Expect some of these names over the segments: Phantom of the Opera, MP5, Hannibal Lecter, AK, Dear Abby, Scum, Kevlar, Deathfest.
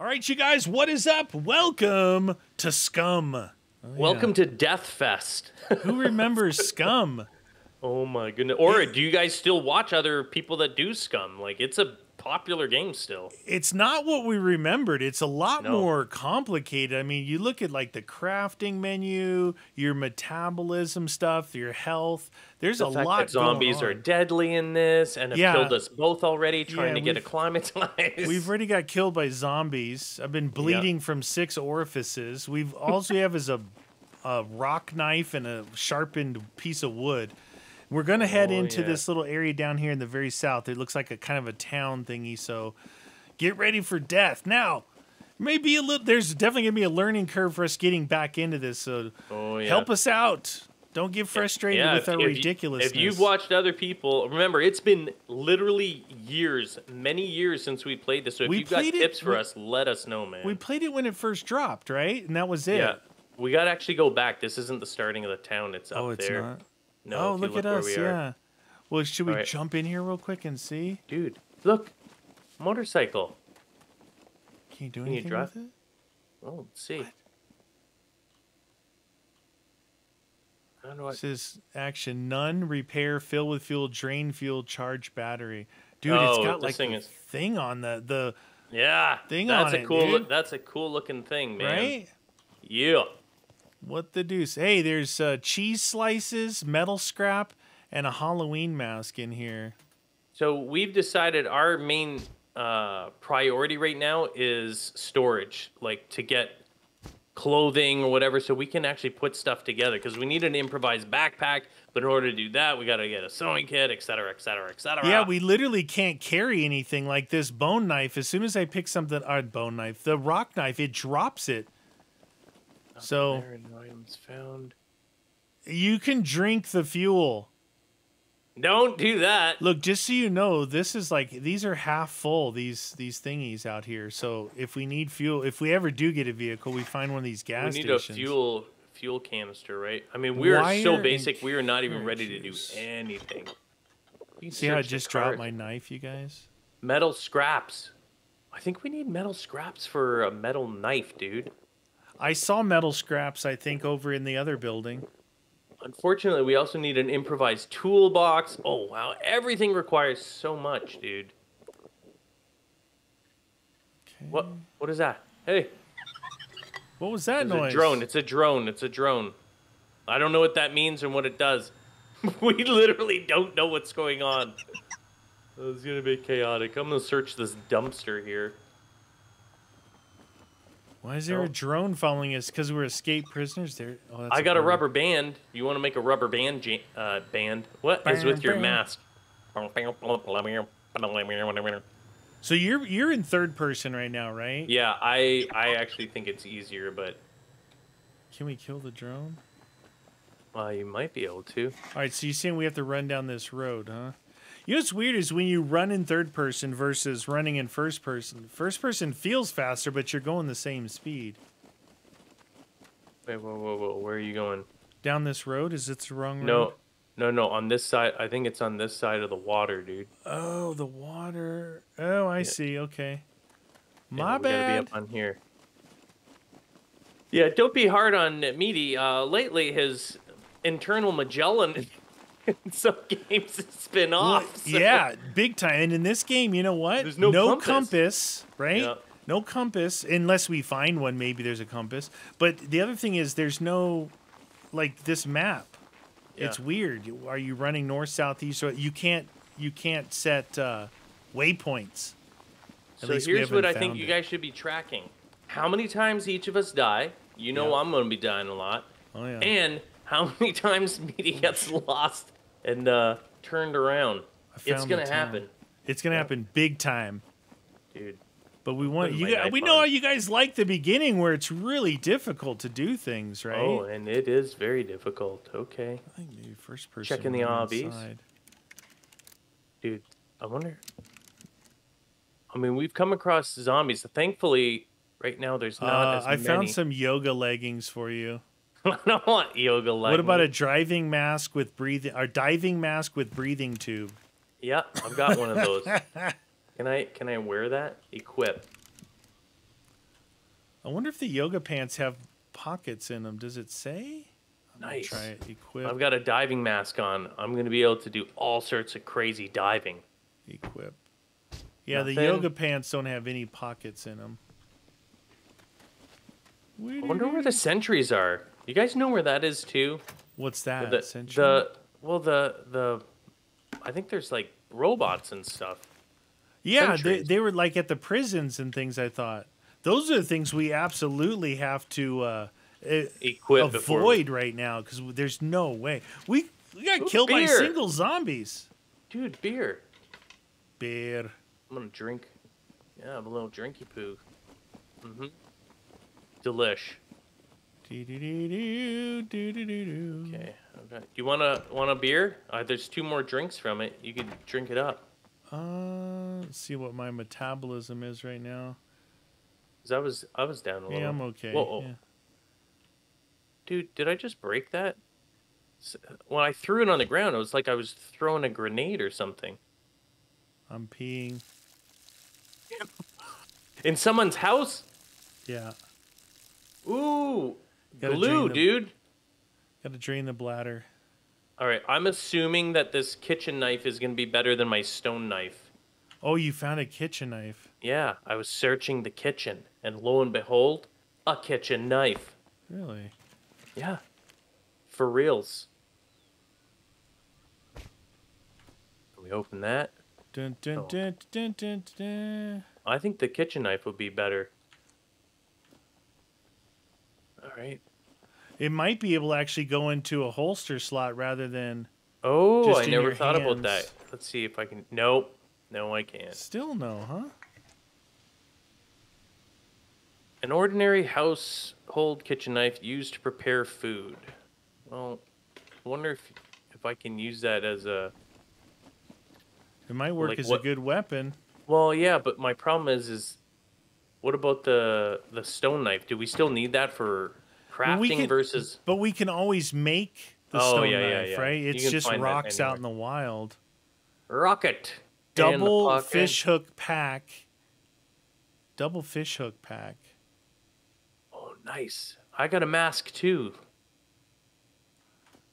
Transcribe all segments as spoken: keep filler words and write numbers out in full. All right, you guys, what is up? Welcome to Scum. Oh, Welcome yeah. to Deathfest. Who remembers Scum? Oh, my goodness. Or do you guys still watch other people that do Scum? Like, it's a popular game still. It's not what we remembered. It's a lot no. more complicated. I mean, you look at, like, the crafting menu, your metabolism stuff, your health. There's the a fact lot that zombies going on. Are deadly in this and have yeah. killed us both already trying yeah, to get acclimatized. We've already got killed by zombies. I've been bleeding yeah. from six orifices. We've also have is a, a rock knife and a sharpened piece of wood. We're going to head oh, into yeah. this little area down here in the very south. It looks like a kind of a town thingy, so get ready for death. Now, maybe a little, there's definitely going to be a learning curve for us getting back into this, so oh, yeah. help us out. Don't get frustrated yeah, with if, our if ridiculousness. You, if you've watched other people, remember, it's been literally years, many years since we played this, so if we you've got it, tips for we, us, let us know, man. We played it when it first dropped, right? And that was it. Yeah, we got to actually go back. This isn't the starting of the town. It's up oh, it's there. Not? No, oh, look, look at us, we yeah. Well, should we right. jump in here real quick and see? Dude, look. Motorcycle. Can you do Can anything you drive? With it? Oh, let's see. What? I don't know what... This is action. None, repair, fill with fuel, drain fuel, charge battery. Dude, oh, it's got like thing, is... thing on the... the yeah, thing that's on a it, cool. Dude. That's a cool looking thing, man. Right? Yeah. What the deuce? Hey, there's uh, cheese slices, metal scrap, and a Halloween mask in here. So we've decided our main uh, priority right now is storage, like to get clothing or whatever, so we can actually put stuff together because we need an improvised backpack. But in order to do that, we got to get a sewing kit, et cetera, et cetera, et cetera. Yeah, we literally can't carry anything like this bone knife. As soon as I pick something, our bone knife, the rock knife, it drops it. So found. You can drink the fuel. Don't do that. Look, just so you know, this is like these are half full. These these thingies out here. So if we need fuel, if we ever do get a vehicle, we find one of these gas stations. We need stations. a fuel fuel canister, right? I mean, we are so basic. We are not even ready to do anything. See how I just dropped my knife, you guys? Metal scraps. I think we need metal scraps for a metal knife, dude. I saw metal scraps, I think, over in the other building. Unfortunately, we also need an improvised toolbox. Oh, wow. Everything requires so much, dude. Okay. What? What is that? Hey. What was that noise? It's a drone. It's a drone. It's a drone. I don't know what that means and what it does. We literally don't know what's going on. It's going to be chaotic. I'm going to search this dumpster here. Why is there oh. a drone following us? Because we're escaped prisoners there. Oh, that's I a got problem. a rubber band. You want to make a rubber band uh, band? What bam, is with your bam. mask? So you're you're in third person right now, right? Yeah, I I actually think it's easier, but can we kill the drone? Well, uh, you might be able to. All right, so you're saying we have to run down this road, huh? You know what's weird is when you run in third person versus running in first person. First person feels faster, but you're going the same speed. Wait, whoa, whoa, whoa. Where are you going? Down this road? Is it the wrong no, road? No, no, no. On this side. I think it's on this side of the water, dude. Oh, the water. Oh, I yeah. see. Okay. My yeah, we bad. Gotta be up on here. Yeah, don't be hard on Meaty. Uh, lately, his internal Magellan... In some games it's been off. So. Yeah, big time. And in this game, you know what? There's no, no compass. compass, right? Yeah. No compass, unless we find one. Maybe there's a compass. But the other thing is there's no, like, this map. Yeah. It's weird. Are you running north, south, east? Or you can't you can't set uh, waypoints. At so least here's what I think it. you guys should be tracking. How many times each of us die? You know yeah. I'm going to be dying a lot. Oh, yeah. And how many times Meaty gets lost and uh, turned around? It's gonna happen. It's gonna happen big time, dude. But we want you. Guys, we know how you guys like the beginning, where it's really difficult to do things, right? Oh, and it is very difficult. Okay. I think maybe first person. Checking the obbies, dude. I wonder. I mean, we've come across zombies. So thankfully, right now there's not uh, as many. I found some yoga leggings for you. I don't want yoga leggings. What about a driving mask with breathing, or diving mask with breathing tube? Yeah, I've got one of those. Can I can I wear that? Equip. I wonder if the yoga pants have pockets in them. Does it say? I'm nice. Try it. Equip. I've got a diving mask on. I'm going to be able to do all sorts of crazy diving. Equip. Yeah, nothing. The yoga pants don't have any pockets in them. I wonder where the sentries are. You guys know where that is too? What's that? The, sentry? The, well, the the I think there's like robots and stuff. Yeah, they, they were like at the prisons and things, I thought. Those are the things we absolutely have to uh, equip avoid right now because there's no way. We, we got Ooh, killed beer. by single zombies. Dude, beer. Beer. I'm going to drink. Yeah, I'm a little drinky poo. Mm-hmm. Delish. Do, do, do, do, do, do, do. Okay. Okay. You want a, want a beer? Uh, there's two more drinks from it. You can drink it up. Uh, let's see what my metabolism is right now. Cause I was I was down a little. Yeah, I'm okay. Whoa, oh. yeah. Dude, did I just break that? When I threw it on the ground, it was like I was throwing a grenade or something. I'm peeing. In someone's house? Yeah. Ooh, Gotta glue, the, dude. Gotta drain the bladder. All right, I'm assuming that this kitchen knife is going to be better than my stone knife. Oh, you found a kitchen knife. Yeah, I was searching the kitchen, and lo and behold, a kitchen knife. Really? Yeah. For reals. Can we open that? Dun, dun, oh. dun, dun, dun, dun. I think the kitchen knife would be better. All right. It might be able to actually go into a holster slot rather than. Oh, just I in never thought hands. about that. Let's see if I can. Nope. No, I can't. Still no, huh? An ordinary household kitchen knife used to prepare food. Well, I wonder if if I can use that as a. It might work like as what, a good weapon. Well, yeah, but my problem is is. What about the the stone knife? Do we still need that for crafting well, can, versus? But we can always make the oh, stone yeah, knife, yeah, yeah. right? It's just rocks out in the wild. Rocket. Double fish hook pack. Double fish hook pack. Oh, nice! I got a mask too.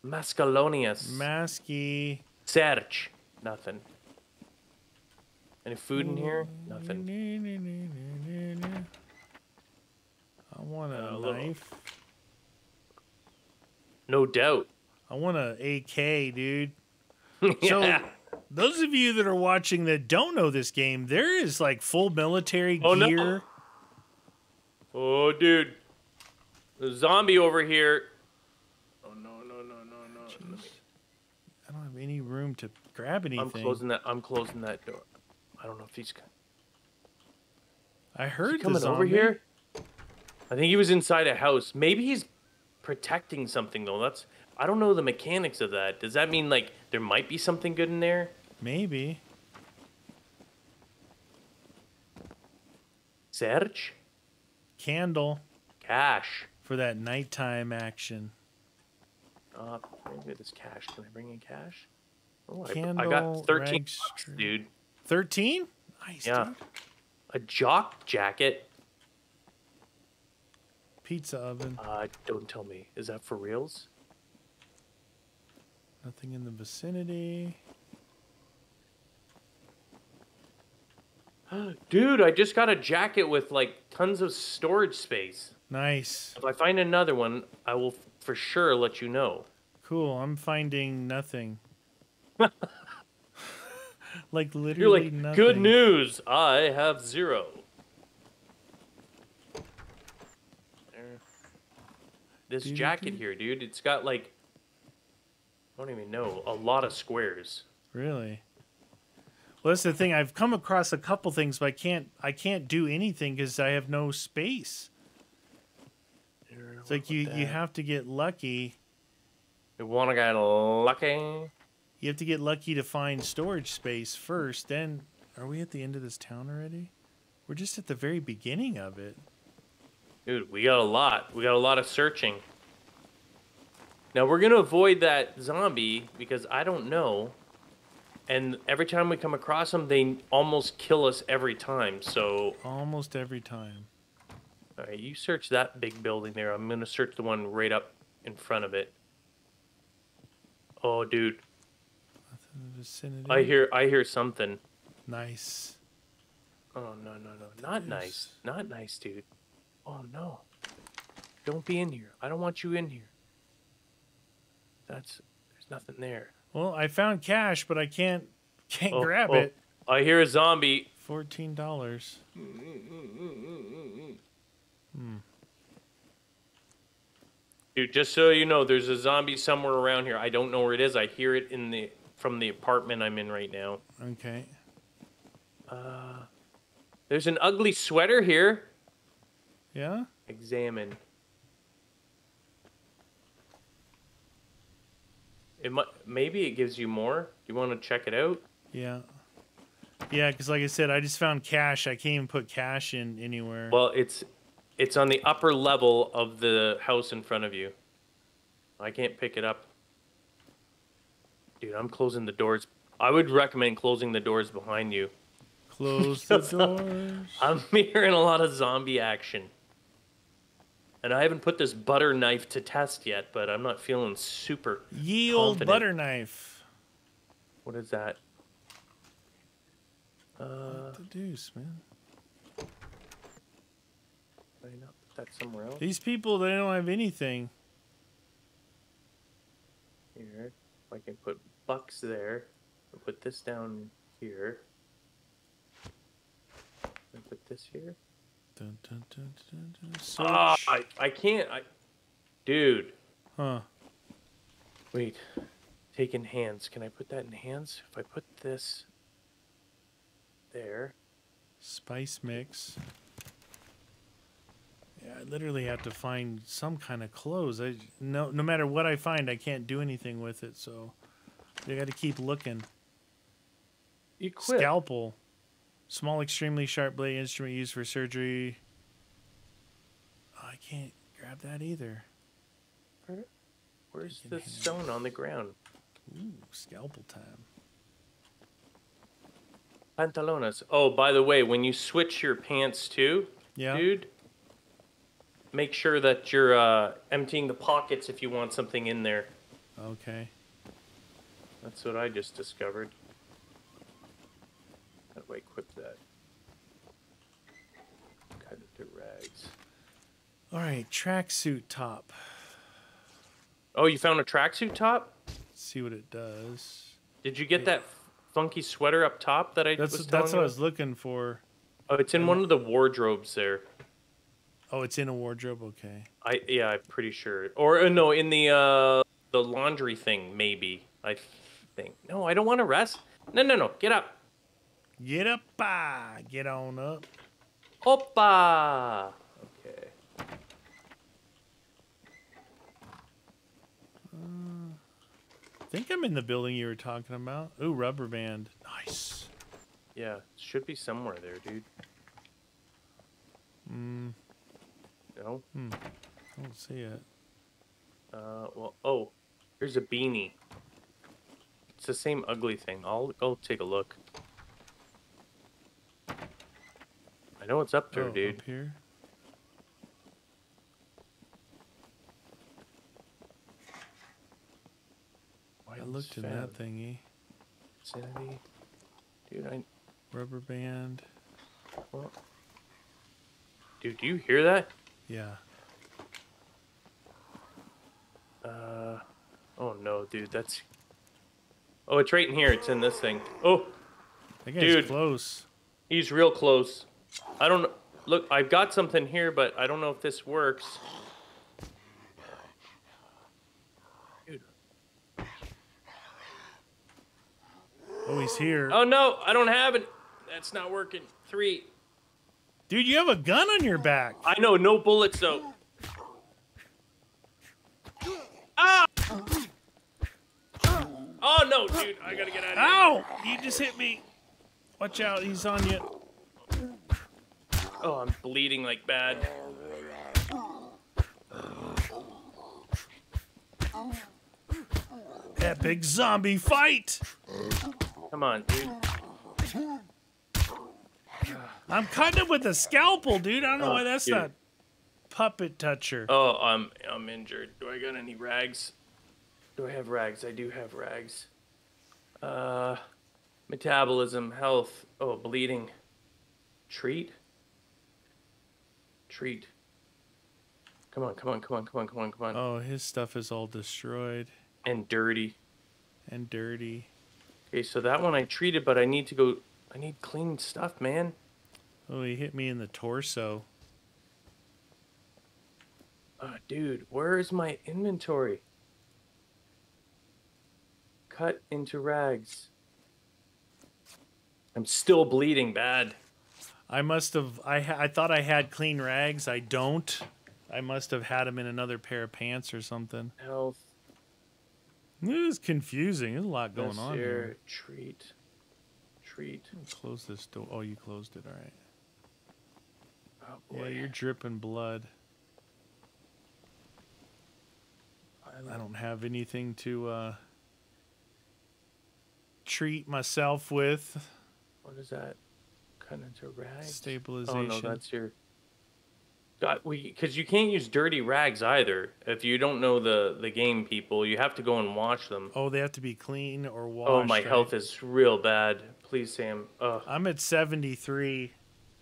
Mascalonius. Masky. Search. Nothing. Any food in here? Nothing. I want a, a knife. No doubt. I want an A K, dude. Yeah. So, those of you that are watching that don't know this game, there is like full military oh, gear. No. Oh, dude. The zombie over here. Oh, no, no, no, no, no. Jeez. I don't have any room to grab anything. I'm closing that, I'm closing that door. I don't know if he's. I heard he's coming the over here. I think he was inside a house. Maybe he's protecting something though. That's I don't know the mechanics of that. Does that mean like there might be something good in there? Maybe. Search. Candle. Cash for that nighttime action. Uh, maybe this cash. Can I bring in cash? Oh, Candle, I, I got thirteen bucks, dude. thirteen? Nice, yeah. Dude. A jock jacket. Pizza oven. Uh, don't tell me. Is that for reals? Nothing in the vicinity. Dude, I just got a jacket with, like, tons of storage space. Nice. If I find another one, I will for sure let you know. Cool. I'm finding nothing. Like literally You're like, nothing. Good news, I have zero. There. This dude, jacket dude. here, dude, it's got like, I don't even know, a lot of squares. Really? Well, that's the thing. I've come across a couple things, but I can't, I can't do anything because I have no space. It's like you, you have to get lucky. You want to get lucky? You have to get lucky to find storage space first. Then, are we at the end of this town already? We're just at the very beginning of it. Dude, we got a lot. We got a lot of searching. Now, we're going to avoid that zombie because I don't know. And every time we come across them, they almost kill us every time. So almost every time. All right, you search that big building there. I'm going to search the one right up in front of it. Oh, dude. I hear I hear something. Nice. Oh, no, no, no. Not nice. Not nice, dude. Oh, no. Don't be in here. I don't want you in here. That's... There's nothing there. Well, I found cash, but I can't can't oh, grab oh. it. I hear a zombie. fourteen dollars. Hmm. Dude, just so you know, there's a zombie somewhere around here. I don't know where it is. I hear it in the from the apartment I'm in right now. Okay. Uh, there's an ugly sweater here. Yeah? Examine. It might, maybe it gives you more. You want to check it out? Yeah. Yeah, because like I said, I just found cash. I can't even put cash in anywhere. Well, it's... It's on the upper level of the house in front of you. I can't pick it up. Dude, I'm closing the doors. I would recommend closing the doors behind you. Close the doors. I'm hearing a lot of zombie action. And I haven't put this butter knife to test yet, but I'm not feeling super Ye old confident. Butter knife. What is that? Uh, what the deuce, man? Not put that somewhere else. These people, they don't have anything. Here, if I can put bucks there. I'll put this down here. I'll put this here. Dun, dun, dun, dun, dun, dun. Oh, I, I can't. I, dude. Huh. Wait. Take in hands. Can I put that in hands? If I put this there. Spice mix. I literally have to find some kind of clothes. I no no matter what I find, I can't do anything with it. So I got to keep looking. Equip. Scalpel, small, extremely sharp blade instrument used for surgery. Oh, I can't grab that either. Where, where's the stone on the ground? Ooh, scalpel time. Pantalones. Oh, by the way, when you switch your pants too, yeah. dude. Make sure that you're uh, emptying the pockets if you want something in there. Okay. That's what I just discovered. How do I equip that? Cut it to rags. All right, tracksuit top. Oh, you found a tracksuit top? Let's see what it does. Did you get hey. that funky sweater up top that I that's, was telling That's what you? I was looking for. Oh, it's in one of the wardrobes there. Oh, it's in a wardrobe, okay. I yeah, I'm pretty sure. Or uh, no, in the uh, the laundry thing, maybe. I think. No, I don't want to rest. No, no, no. Get up. Get up, ah. Get on up. Opa. Okay. Uh, I think I'm in the building you were talking about. Ooh, rubber band. Nice. Yeah, should be somewhere there, dude. Hmm. No. Hmm. I don't see it. Uh, well, oh, here's a beanie. It's the same ugly thing. I'll go take a look. I know it's up there, oh, dude. Up here. White I looked in that thingy. Sanity. Dude, I. Rubber band. Well. Dude, do you hear that? Yeah. Uh, oh no, dude, that's. Oh, it's right in here. It's in this thing. Oh, that guy's dude, close. He's real close. I don't look. I've got something here, but I don't know if this works. Dude. Oh, he's here. Oh no, I don't have it. That's not working. Three. Dude, you have a gun on your back. I know, no bullets though. Ah! Oh no, dude, I gotta get out of Ow! here. Ow! You just hit me. Watch out, he's on you. Oh, I'm bleeding like bad. Epic zombie fight! Come on, dude. I'm cutting it with a scalpel, dude. I don't know oh, why that's dude. not puppet toucher. Oh, I'm I'm injured. Do I got any rags? Do I have rags? I do have rags. Uh, metabolism, health. Oh, bleeding. Treat. Treat. Come on, come on, come on, come on, come on, come on. Oh, his stuff is all destroyed. And dirty. And dirty. Okay, so that one I treated, but I need to go... I need clean stuff, man. Oh, he hit me in the torso. Oh, dude, where is my inventory? Cut into rags. I'm still bleeding bad. I must have... I, ha I thought I had clean rags. I don't. I must have had them in another pair of pants or something. Health. It is confusing. There's a lot going yes, on here. here. Treat. Treat. Close this door. Oh, you closed it. All right. Oh, boy. Yeah, you're dripping blood. I don't have anything to uh, treat myself with. What is that? Cut into rags? Stabilization. Oh, no, that's your... God, we, 'cause you can't use dirty rags either. If you don't know the, the game people, you have to go and wash them. Oh, they have to be clean or washed. Oh, my right? health is real bad. Please, Sam. Ugh. I'm at seventy-three.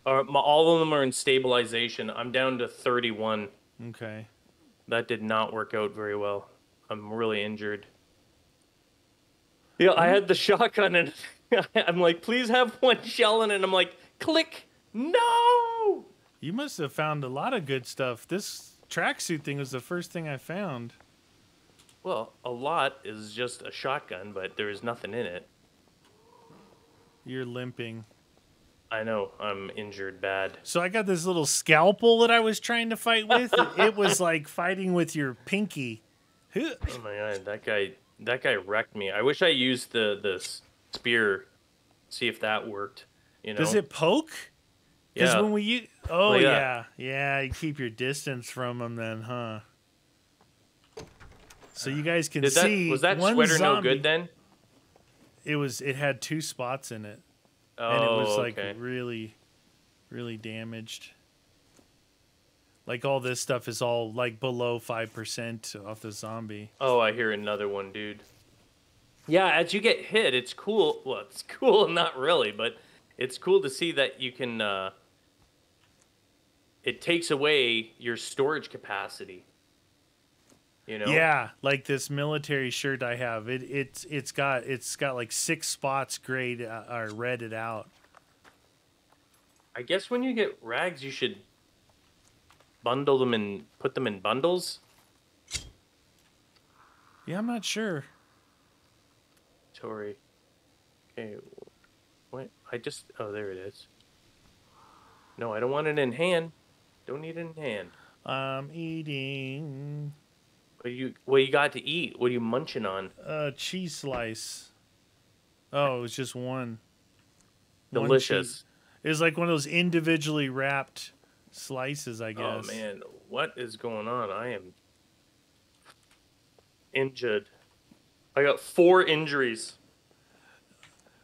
Uh, my, all of them are in stabilization. I'm down to thirty-one. Okay. That did not work out very well. I'm really injured. Yeah, I had the shotgun, and I'm like, please have one shell in it. And I'm like, click. No! You must have found a lot of good stuff. This tracksuit thing was the first thing I found. Well, a lot is just a shotgun, but there is nothing in it. You're limping. I know. I'm injured bad. So I got this little scalpel that I was trying to fight with. It was like fighting with your pinky. Oh, my God. That guy, that guy wrecked me. I wish I used the, the spear. See if that worked. You know? Does it poke? Because yeah. when we use... Oh, like yeah. Yeah, you keep your distance from them then, huh? So you guys can Did that, see... Was that one sweater zombie, no good then? It was. It had two spots in it. Oh, and it was like okay. really, really damaged. Like all this stuff is all like below five percent off the zombie. Oh, I hear another one, dude. Yeah, as you get hit, it's cool. Well, it's cool, not really, but it's cool to see that you can... Uh, it takes away your storage capacity, you know? Yeah, like this military shirt I have. It it's it's got it's got like six spots grayed uh, or redded out. I guess when you get rags, you should bundle them and put them in bundles. Yeah, I'm not sure. Tori, okay, what? I just oh there it is. No, I don't want it in hand. Don't need it in hand. I'm eating. What you what you got to eat? What are you munching on? Uh, cheese slice. Oh, it was just one. Delicious. One it was like one of those individually wrapped slices, I guess. Oh man, what is going on? I am injured. I got four injuries.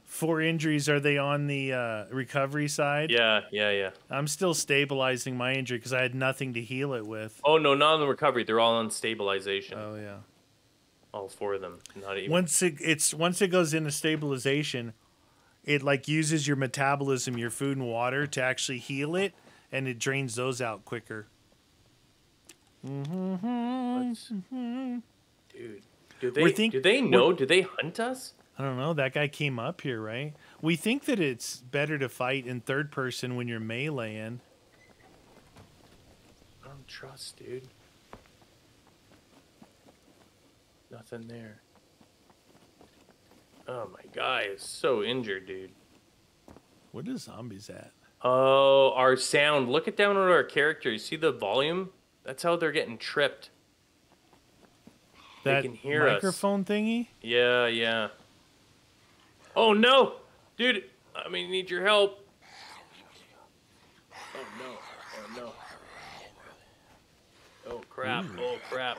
Four injuries. Are they on the uh, recovery side? Yeah, yeah, yeah. I'm still stabilizing my injury because I had nothing to heal it with. Oh no, not on the recovery. They're all on stabilization. Oh yeah, all four of them. Not even. Once it, it's once it goes into stabilization, it like uses your metabolism, your food and water to actually heal it, and it drains those out quicker. Mm-hmm. Dude, do they do they know? Do they hunt us? I don't know. That guy came up here, right? We think that it's better to fight in third person when you're meleeing. I don't trust, dude. Nothing there. Oh, my guy is so injured, dude. Where the zombies at? Oh, our sound. Look at down at our character. You see the volume? That's how they're getting tripped. That they can hear microphone us. Thingy? Yeah, yeah. Oh no, dude! I mean, need your help. Oh no! Oh no! Oh crap! Ooh. Oh crap!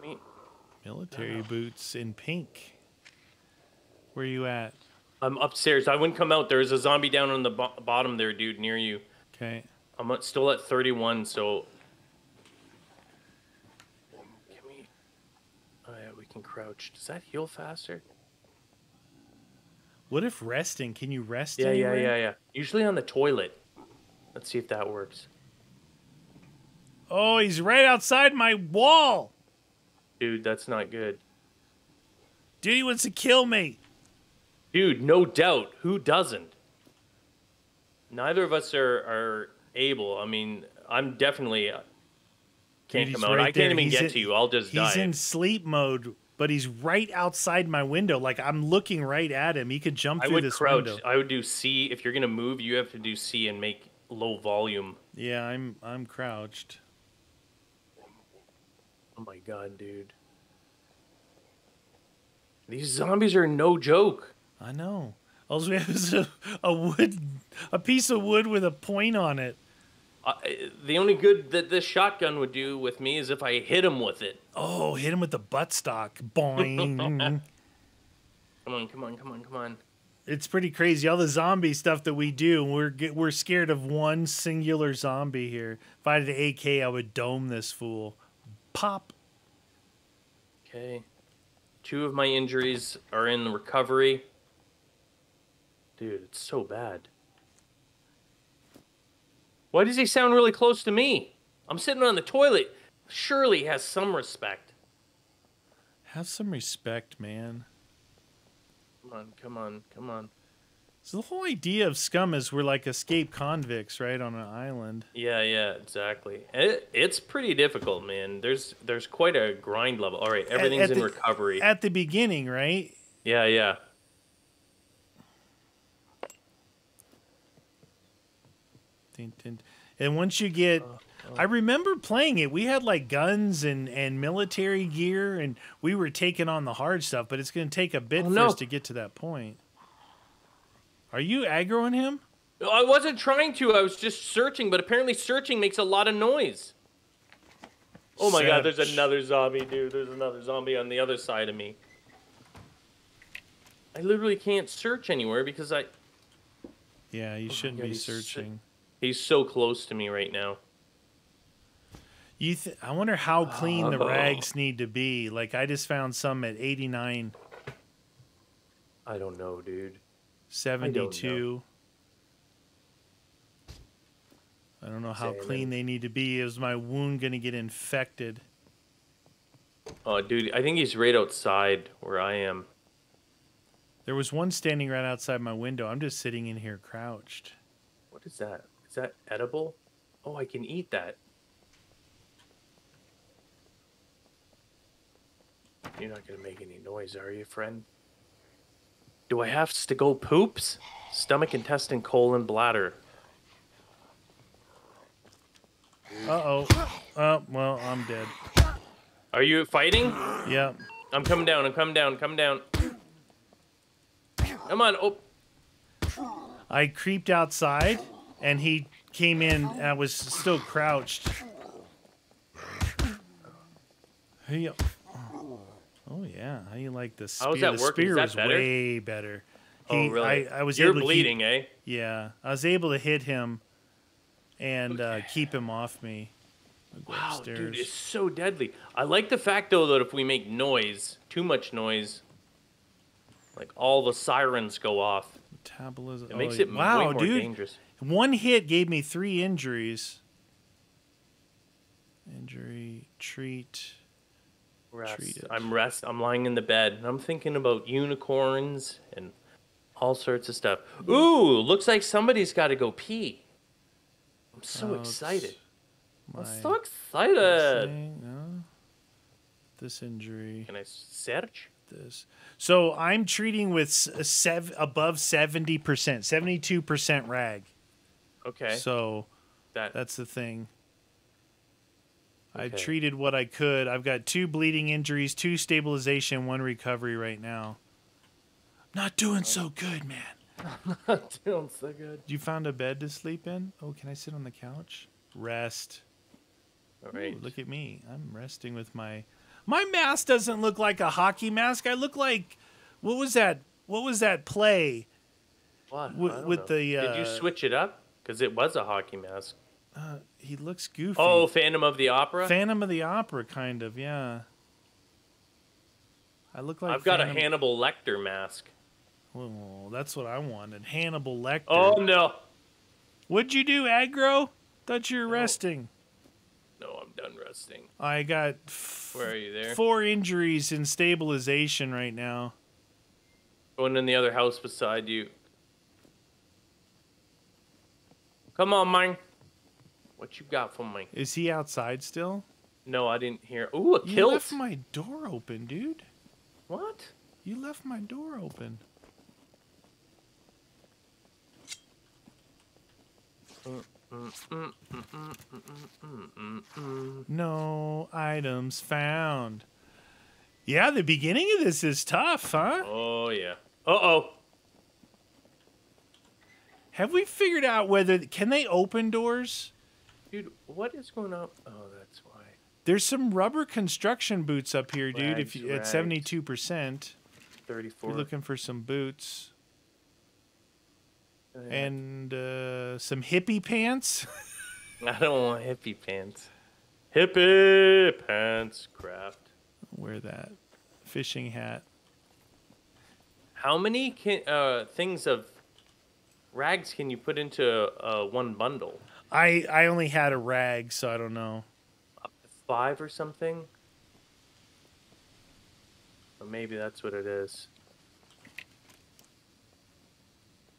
Me. Military oh. boots in pink. Where you at? I'm upstairs. I wouldn't come out. There is a zombie down on the bo bottom there, dude, near you. Okay. I'm still at thirty-one, so can we? Oh yeah, we can crouch. Does that heal faster? What if resting? Can you rest? Yeah, anywhere? yeah, yeah, yeah. Usually on the toilet. Let's see if that works. Oh, he's right outside my wall. Dude, that's not good. Dude, he wants to kill me. Dude, no doubt. Who doesn't? Neither of us are, are able. I mean, I'm definitely uh, can't Dude, come out. Right I can't there. even he's get in, to you. I'll just he's die. He's in sleep mode, but he's right outside my window. Like, I'm looking right at him. He could jump I through this crouch. window. I would do C. If you're going to move, you have to do C and make low volume. Yeah, I'm I'm crouched. Oh, my God, dude. These zombies are no joke. I know. All we have is a, a wood, a piece of wood with a point on it. Uh, the only good that this shotgun would do with me is if I hit him with it. Oh, hit him with the buttstock. Boing. Come on, come on, come on, come on. It's pretty crazy. All the zombie stuff that we do, we're we're scared of one singular zombie here. If I had an A K, I would dome this fool. Pop. Okay. Two of my injuries are in the recovery. Dude, it's so bad. Why does he sound really close to me? I'm sitting on the toilet. Surely he has some respect. Have some respect, man. Come on, come on, come on. So the whole idea of Scum is we're like escaped convicts, right, on an island. Yeah, yeah, exactly. It, it's pretty difficult, man. There's there's quite a grind level. All right, everything's at, at in the, recovery. At the beginning, right? Yeah, yeah. And once you get, oh, oh. I remember playing it. We had like guns and and military gear, and we were taking on the hard stuff. But it's going to take a bit oh, no. for us to get to that point. Are you aggroing him? I wasn't trying to. I was just searching, but apparently searching makes a lot of noise. Oh my Search. God! There's another zombie, dude. There's another zombie on the other side of me. I literally can't search anywhere because I. Yeah, you shouldn't oh God, be searching. He's so close to me right now. You, th I wonder how clean oh. the rags need to be. Like, I just found some at eighty-nine. I don't know, dude. seventy-two. I don't know, I don't know how Damn. clean they need to be. Is my wound going to get infected? Oh, dude, I think he's right outside where I am. There was one standing right outside my window. I'm just sitting in here crouched. What is that? Is that edible? Oh, I can eat that. You're not going to make any noise, are you, friend? Do I have to go poops? Stomach, intestine, colon, bladder. Uh-oh. Oh, well, I'm dead. Are you fighting? Yeah. I'm coming down. I'm coming down. Come down. Come on. Oh. I creeped outside. And he came in and I was still crouched. Hey, oh, yeah. How you like the spear? How was that the working? spear was better? way better. He, oh, really? I, I was You're able bleeding, to keep, eh? Yeah. I was able to hit him and okay. uh, keep him off me. Wow, upstairs. dude, it's so deadly. I like the fact, though, that if we make noise, too much noise, like all the sirens go off. Metabolism. It makes oh, it wow, way more dude. dangerous. One hit gave me three injuries. Injury, treat, rest. treat it. I'm rest. I'm lying in the bed, and I'm thinking about unicorns and all sorts of stuff. Ooh, looks like somebody's got to go pee. I'm so oh, excited. I'm so excited. No. This injury. Can I search? This. So I'm treating with sev above seventy percent, seventy-two percent rag. Okay. So that. that's the thing. Okay. I treated what I could. I've got two bleeding injuries, two stabilization, one recovery right now. Not doing so good, man. I'm not doing so good. You found a bed to sleep in? Oh, can I sit on the couch? Rest. All right. Ooh, look at me. I'm resting with my... My mask doesn't look like a hockey mask. I look like... What was that? What was that play? What? With, with the... Uh, Did you switch it up? Because it was a hockey mask. Uh, he looks goofy. Oh, Phantom of the Opera? Phantom of the Opera, kind of, yeah. I look like I've Phantom... got a Hannibal Lecter mask. Oh, that's what I wanted. Hannibal Lecter. Oh, no. What'd you do, aggro? Thought you were no. resting. No, I'm done resting. I got f Where are you there? four injuries in stabilization right now. Going in the other house beside you. Come on, man. What you got for me? Is he outside still? No, I didn't hear. Ooh, a kilt. You left my door open, dude. What? You left my door open. Mm, mm, mm, mm, mm, mm, mm, mm. No items found. Yeah, the beginning of this is tough, huh? Oh, yeah. Uh-oh. Have we figured out whether... Can they open doors? Dude, what is going on? Oh, that's why. There's some rubber construction boots up here, dude, rags, if you, at seventy-two percent. thirty-four. You're looking for some boots. Uh, and uh, some hippie pants. I don't want hippie pants. Hippie pants, craft. Wear that fishing hat. How many can, uh, things of rags can you put into uh, one bundle? I I only had a rag, so I don't know. Up to five or something. Or maybe that's what it is.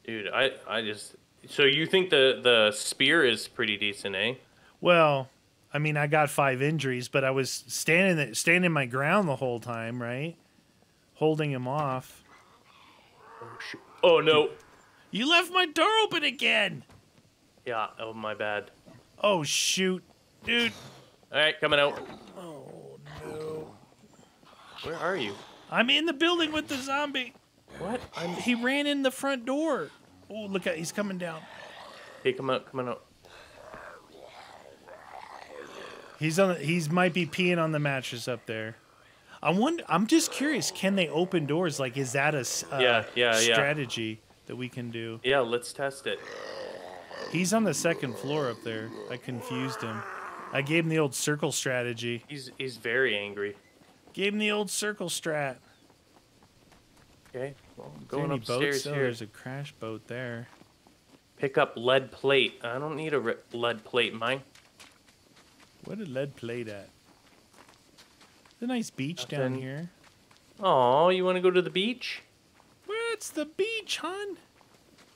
Dude, I I just so you think the the spear is pretty decent, eh? Well. I mean, I got five injuries, but I was standing standing my ground the whole time, right? Holding him off. Oh, shoot. Oh no! You left my door open again. Yeah. Oh, my bad. Oh shoot, dude! All right, coming out. Oh no! Where are you? I'm in the building with the zombie. What? I'm... He ran in the front door. Oh, look out! He's coming down. Hey, come out! Come on out! He's on. He's might be peeing on the mattress up there. I wonder. I'm just curious. Can they open doors? Like, is that a uh, yeah, yeah, strategy yeah. that we can do? Yeah, let's test it. He's on the second floor up there. I confused him. I gave him the old circle strategy. He's he's very angry. Gave him the old circle strat. Okay, well, going upstairs here. Oh, there's a crash boat there. Pick up lead plate. I don't need a re lead plate, mine. Where did lead plate at? There's a nice beach Nothing. down here. Oh, you want to go to the beach? Where's the beach, hon?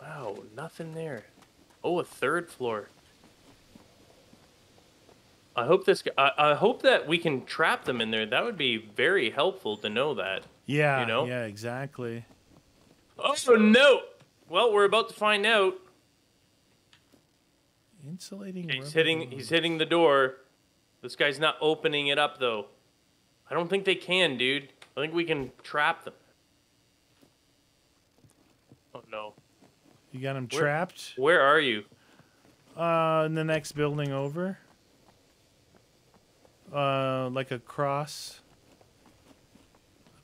Wow, nothing there. Oh, a third floor. I hope this. I, I hope that we can trap them in there. That would be very helpful to know that. Yeah. You know? Yeah, exactly. Oh no! Well, we're about to find out. Insulating. He's hitting. Board. He's hitting the door. This guy's not opening it up, though. I don't think they can, dude. I think we can trap them. Oh, no. You got him where, trapped? Where are you? Uh, in the next building over. Uh, like across.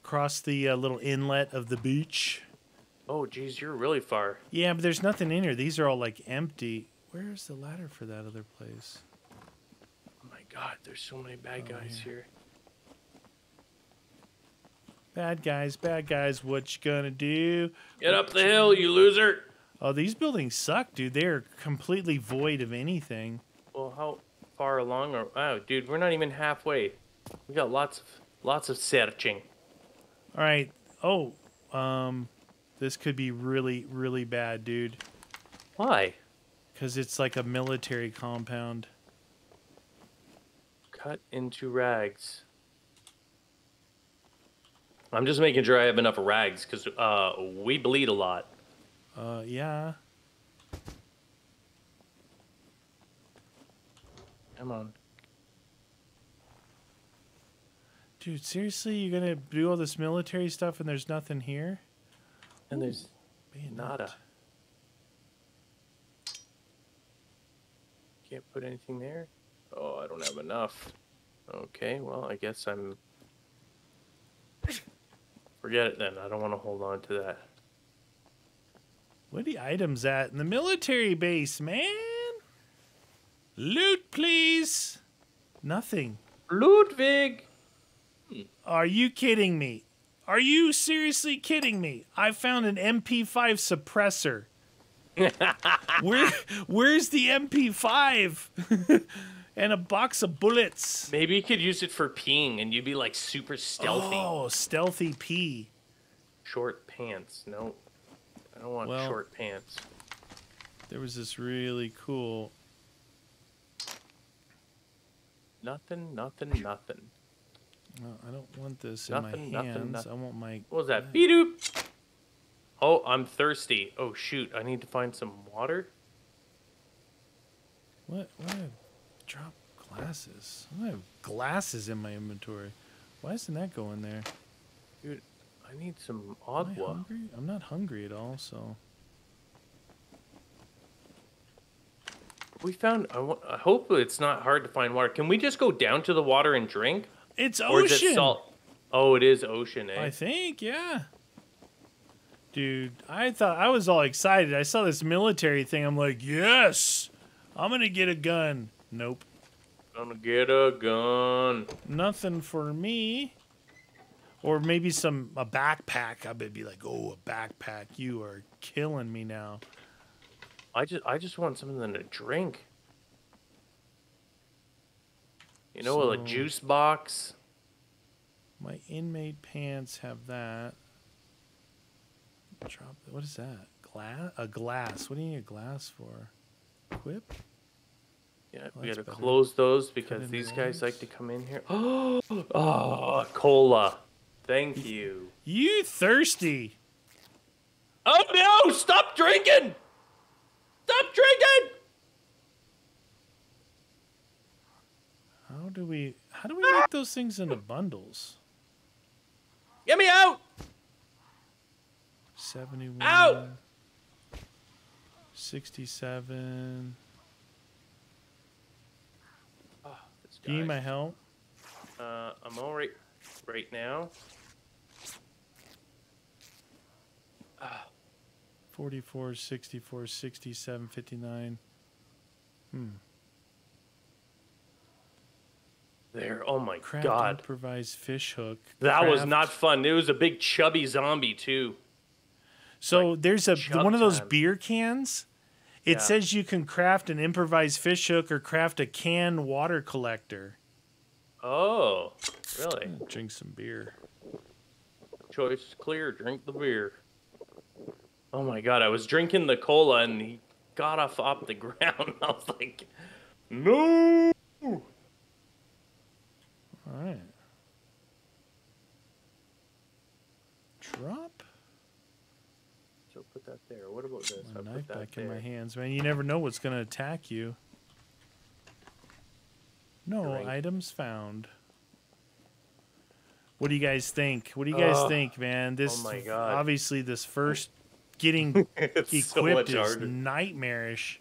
Across the uh, little inlet of the beach. Oh, geez, you're really far. Yeah, but there's nothing in here. These are all, like, empty. Where's the ladder for that other place? God, there's so many bad guys oh, yeah. here. Bad guys, bad guys, what you gonna do? Get up the hill, you loser! Oh, these buildings suck, dude. They are completely void of anything. Well, how far along are... Oh, dude, we're not even halfway. We got lots of lots of searching. All right. Oh, um, this could be really, really bad, dude. Why? Because it's like a military compound. Cut into rags. I'm just making sure I have enough rags because uh, we bleed a lot. Uh, yeah. Come on. Dude, seriously? You're going to do all this military stuff and there's nothing here? And Ooh, there's man, nada. That... Can't put anything there. Oh, I don't have enough. Okay, well, I guess I'm... Forget it then. I don't want to hold on to that. Where are the items at in the military base, man? Loot, please. Nothing. Ludwig. Are you kidding me? Are you seriously kidding me? I found an M P five suppressor. Where, where's the M P five? And a box of bullets. Maybe you could use it for peeing, and you'd be like super stealthy. Oh, stealthy pee. Short pants. No, I don't want well, short pants. There was this really cool... Nothing, nothing, nothing. No, I don't want this nothing, in my hands. Nothing, nothing. I want my... What was that? Beep-doop! Oh, I'm thirsty. Oh, shoot. I need to find some water. What? What? Drop glasses. I have glasses in my inventory. Why isn't that going there? Dude, I need some agua. Am I hungry? I'm not hungry at all, so... We found... I, want, I hope it's not hard to find water. Can we just go down to the water and drink? It's ocean. Or is it salt? Oh, it is ocean, eh? I think, yeah. Dude, I thought... I was all excited. I saw this military thing. I'm like, yes! I'm gonna get a gun. Nope. Gonna get a gun. Nothing for me. Or maybe some... A backpack. I'd be like, oh, a backpack. You are killing me now. I just I just want something to drink. You know, so, a juice box. My inmate pants have that. Drop, what is that? Glass? A glass. What do you need a glass for? Quip? Yeah, well, we gotta better. Close those because these guys like to come in here. Oh, oh, cola. Thank you. You thirsty. Oh no, stop drinking! Stop drinking! How do we how do we make those things into bundles? Get me out! seventy-one. Out! sixty-seven. Oh, this guy. Do you need my help? Uh, I'm all right right now. Ah. forty-four, sixty-four, sixty-seven, fifty-nine. Hmm. There. Oh, my Craft God. Improvised fish hook. That Craft. Was not fun. It was a big chubby zombie, too. So like there's a one of those time. Beer cans. It yeah. says you can craft an improvised fish hook or craft a can water collector. Oh, really? Drink some beer. Choice is clear. Drink the beer. Oh my God, I was drinking the cola and he got off off the ground. I was like, no! All right. Drop? So put that there. What about this? My knife back in my hands, man. You never know what's going to attack you. No items found. What do you guys think? What do you guys uh, think, man? This, oh my God. Obviously, this first... Getting equipped so is nightmarish.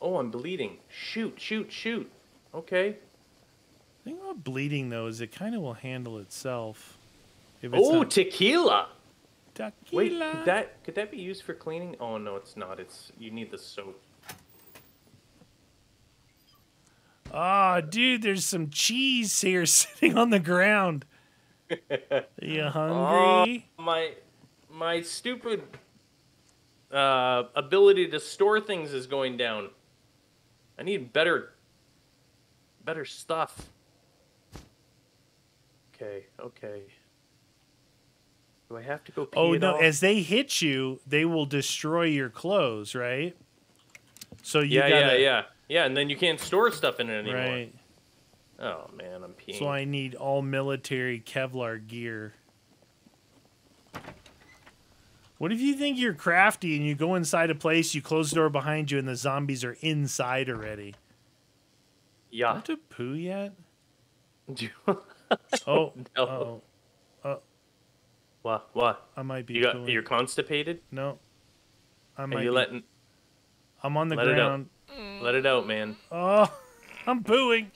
Oh, I'm bleeding. Shoot, shoot, shoot. Okay. The thing about bleeding, though, is it kind of will handle itself. If it's oh, not... tequila. Tequila. Wait, could that, could that be used for cleaning? Oh, no, it's not. It's you need the soap. Oh, dude, there's some cheese here sitting on the ground. Are you hungry? Oh, my... My stupid uh, ability to store things is going down. I need better, better stuff. Okay, okay. Do I have to go pee Oh, no, all? As they hit you, they will destroy your clothes, right? So you yeah, gotta... yeah, yeah. Yeah, and then you can't store stuff in it anymore. Right. Oh, man, I'm peeing. So I need all military Kevlar gear. What if you think you're crafty and you go inside a place, you close the door behind you, and the zombies are inside already? Yeah. Do I have to poo yet? Oh. No. Uh-oh. Uh, what? What? I might be you got, You're constipated? No. I might are you be. letting... I'm on the Let ground. It Let it out, man. Oh, I'm pooing.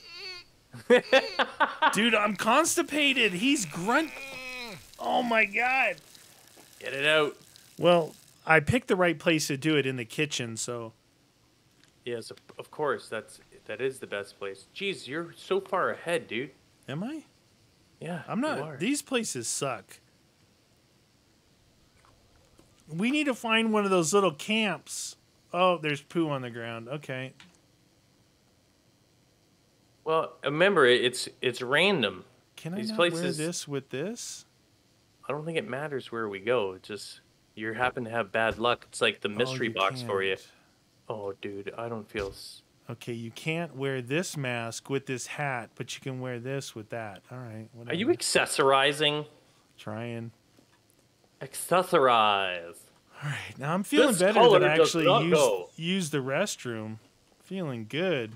Dude, I'm constipated. He's grunt... Oh, my God. Get it out. Well, I picked the right place to do it in the kitchen, so Yes, of course. That's that is the best place. Jeez, you're so far ahead, dude. Am I? Yeah, I'm not. You are. These places suck. We need to find one of those little camps. Oh, there's poo on the ground. Okay. Well, remember, it's it's random. Can I These not places, wear this with this? I don't think it matters where we go. It's just you happen to have bad luck. It's like the mystery oh, box can't. for you. Oh, dude, I don't feel... S okay, you can't wear this mask with this hat, but you can wear this with that. All right. Whatever. Are you accessorizing? Trying. Accessorize. All right. Now I'm feeling this better than I actually used, used the restroom. Feeling good.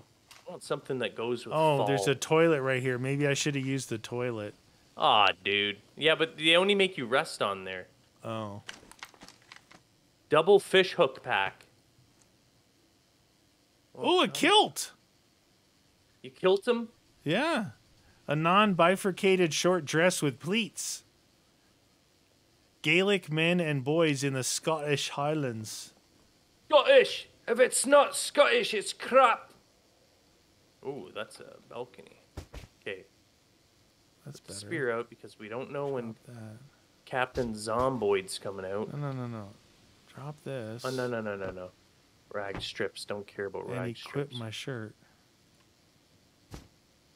I want something that goes with Oh, fall. There's a toilet right here. Maybe I should have used the toilet. Aw, oh, dude. Yeah, but they only make you rest on there. Oh. Double fish hook pack. Oh, oh, a kilt. You kilt him? Yeah. A non-bifurcated short dress with pleats. Gaelic men and boys in the Scottish Highlands. Scottish! If it's not Scottish, it's crap! Ooh, that's a balcony. Okay. That's Put the better. spear out because we don't know when Captain Zomboid's coming out. No, no, no, no. Drop this. Oh, no, no, no, no, no. Rag strips. Don't care about and rag strips. And equip my shirt.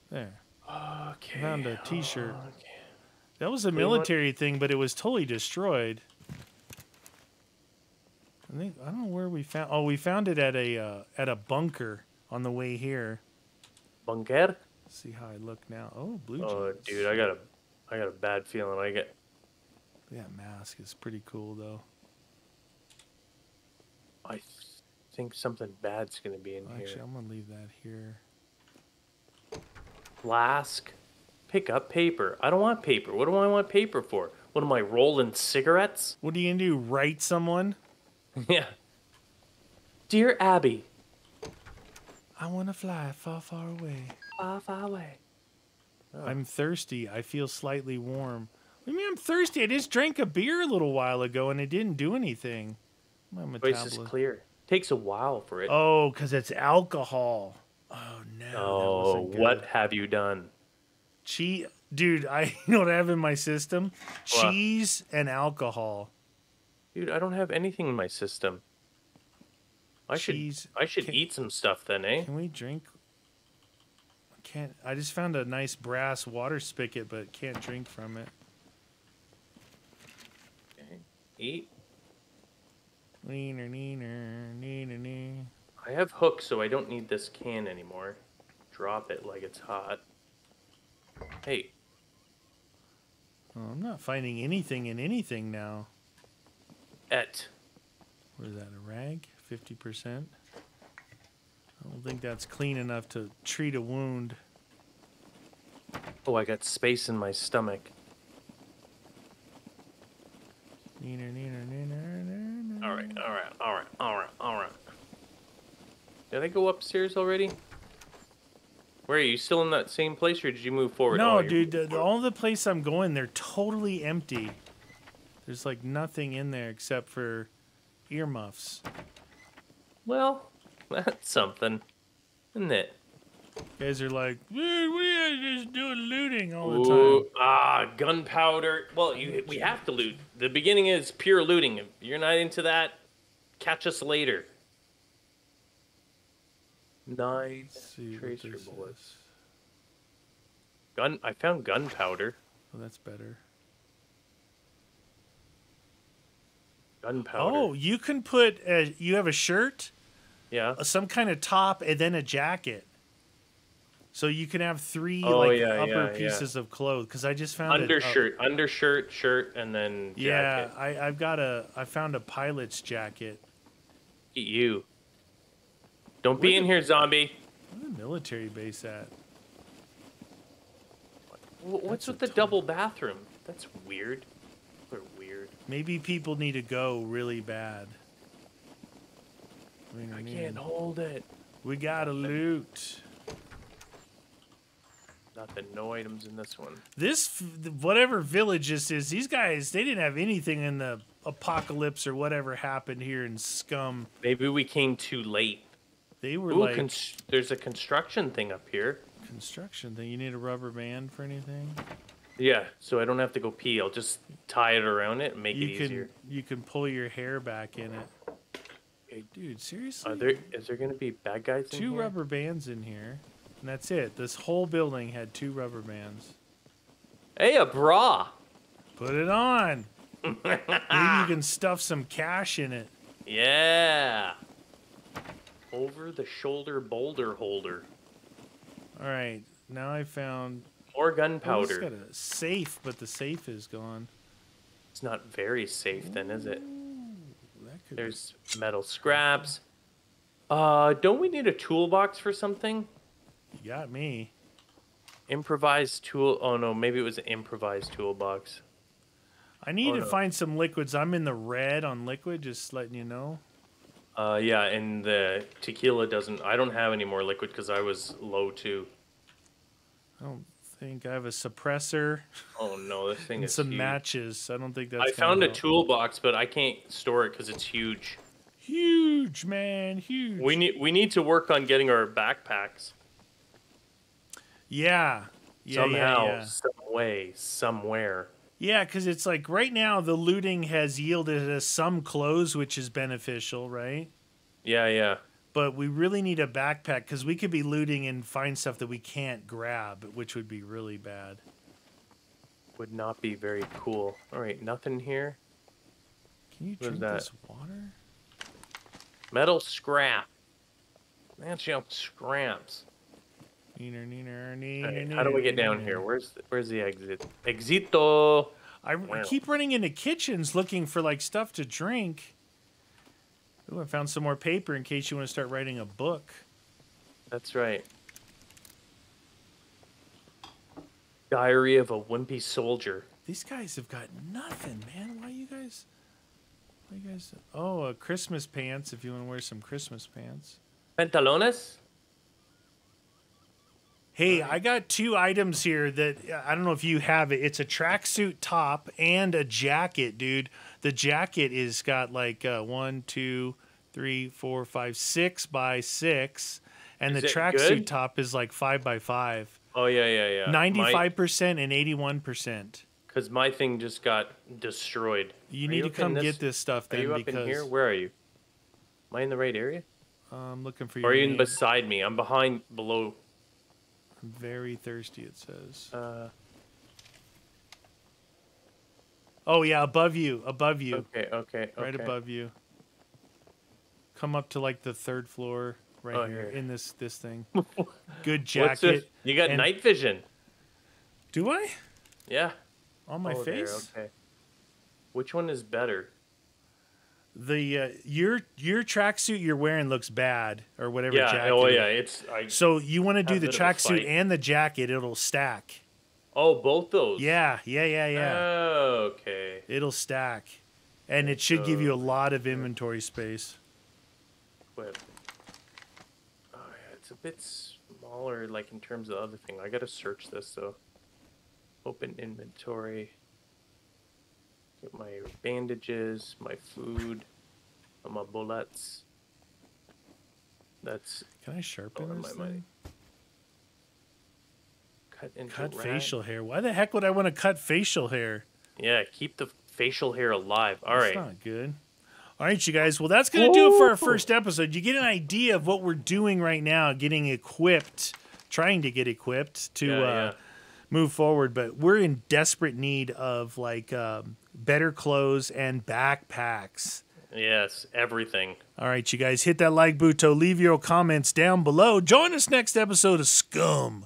There. Okay. Found a t-shirt. Oh, okay. That was a military thing, but it was totally destroyed. I think I don't know where we found. Oh, we found it at a uh, at a bunker on the way here. Bunker. Let's see how I look now. Oh, blue jeans. Oh, dude, I got a, I got a bad feeling. I get. That mask is pretty cool, though. I think something bad's gonna be in oh, here. Actually, I'm gonna leave that here. Flask. Pick up paper. I don't want paper. What do I want paper for? What am I, rolling cigarettes? What are you gonna do, write someone? Yeah. Dear Abby. I wanna fly far, far away. Far, far away. Oh. I'm thirsty. I feel slightly warm. What do you mean I'm thirsty? I just drank a beer a little while ago and it didn't do anything. My metabolism. Voice is clear. Takes a while for it. Oh, because it's alcohol. Oh, no. Oh, what have you done? Cheese, dude, I you know what I have in my system? What? Cheese and alcohol. Dude, I don't have anything in my system. I Cheese. should I should can, eat some stuff then, eh? Can we drink? I can't. I just found a nice brass water spigot, but can't drink from it. Okay. Eat. Neener, neener, neener, neener. I have hooks, so I don't need this can anymore. Drop it like it's hot. Hey. Oh, I'm not finding anything in anything now. Et. What is that, a rag? fifty percent? I don't think that's clean enough to treat a wound. Oh, I got space in my stomach. Neener, neener, neener, neener. All right, all right, all right, all right, all right. Did I go upstairs already? Where are you? Still in that same place, or did you move forward? No, oh, dude. The, the, all the place I'm going, they're totally empty. There's like nothing in there except for earmuffs. Well, that's something, isn't it? You guys are like, dude, we are just doing looting all Ooh, the time. Ah, gunpowder. Well, you, we have to loot. The beginning is pure looting. If you're not into that, catch us later. Nine tracer bullets. Is. Gun. I found gunpowder. Oh, that's better. Gunpowder. Oh, you can put. A, you have a shirt. Yeah. Some kind of top, and then a jacket. So you can have three oh, like yeah, upper yeah, pieces yeah. of clothes. Because I just found undershirt, a, uh, undershirt, shirt, and then jacket. Yeah, I, I've got a. I found a pilot's jacket. Eat you. Don't be in here, zombie. Where's the military base at? What's with the double bathroom? That's weird. They're weird. Maybe people need to go really bad. I can't hold it. We gotta loot. Nothing. No items in this one. This, whatever village this is, these guys, they didn't have anything in the apocalypse or whatever happened here in Scum. Maybe we came too late. They were Ooh, like... Cons there's a construction thing up here. Construction thing? You need a rubber band for anything? Yeah, so I don't have to go pee. I'll just tie it around it and make you it can, easier. You can pull your hair back in it. Hey, dude, seriously? Are there, is there going to be bad guys in here? Two rubber bands in here. And that's it. This whole building had two rubber bands. Hey, a bra. Put it on. Maybe you can stuff some cash in it. Yeah. Over the shoulder boulder holder. All right. Now I found... More gunpowder. Oh, it's got a safe, but the safe is gone. It's not very safe then, is it? Ooh, that could There's be... metal scraps. Uh, don't we need a toolbox for something? You got me. Improvised tool... Oh, no. Maybe it was an improvised toolbox. I need oh, to no. find some liquids. I'm in the red on liquid, just letting you know. Uh, yeah, and the tequila doesn't... I don't have any more liquid because I was low, too. I don't think I have a suppressor. Oh, no, this thing is some huge. matches. I don't think that's... I found a help. toolbox, but I can't store it because it's huge. Huge, man, huge. We need, we need to work on getting our backpacks. Yeah. yeah Somehow, yeah, yeah. some way, somewhere. Yeah, because it's like right now the looting has yielded us some clothes, which is beneficial, right? Yeah, yeah. But we really need a backpack because we could be looting and find stuff that we can't grab, which would be really bad. Would not be very cool. All right, nothing here. Can you drink this water? Metal scrap. That's your scraps. Neener, neener, neener, right, neener, how do we get down neener. here? Where's the, where's the exit? Exito. I wow. keep running into kitchens looking for like stuff to drink. Ooh, I found some more paper in case you want to start writing a book. That's right. Diary of a Wimpy Soldier. These guys have got nothing, man. Why you guys? Why you guys? Oh, uh, Christmas pants. If you want to wear some Christmas pants. Pantalones. Hey, I got two items here that I don't know if you have it. It's a tracksuit top and a jacket, dude. The jacket is got like uh, one, two, three, four, five, six by six, and is the tracksuit top is like five by five. Oh yeah, yeah, yeah. Ninety-five percent and eighty-one percent. Because my thing just got destroyed. You are need you to come this? get this stuff. Then, are you up because... in here? Where are you? Am I in the right area? Uh, I'm looking for you. Are you in beside me? I'm behind, below. Very thirsty, it says. Uh, oh, yeah, above you. Above you. Okay, okay, okay. Right above you. Come up to, like, the third floor right oh, here, here in this this thing. Good jacket. You got and... night vision. Do I? Yeah. On my oh, face? There, okay. Which one is better? The uh, your your tracksuit you're wearing looks bad or whatever. Yeah, jacket. oh yeah, it's. I so you want to do the tracksuit and the jacket? It'll stack. Oh, both those. Yeah, yeah, yeah, yeah. Oh, okay. It'll stack, and it should oh, give you a lot of inventory space. Equip. Oh yeah, it's a bit smaller, like in terms of the other thing. I gotta search this though. Open inventory. Get my bandages, my food, my bullets. That's. Can I sharpen this my thing? Cut, into cut facial hair. Why the heck would I want to cut facial hair? Yeah, keep the facial hair alive. All that's right. That's not good. All right, you guys. Well, that's going to do it for our first episode. You get an idea of what we're doing right now, getting equipped, trying to get equipped to. Yeah, yeah. Uh, move forward, but we're in desperate need of like um, better clothes and backpacks. Yes, everything. All right, you guys, hit that like button, leave your comments down below. Join us next episode of Scum.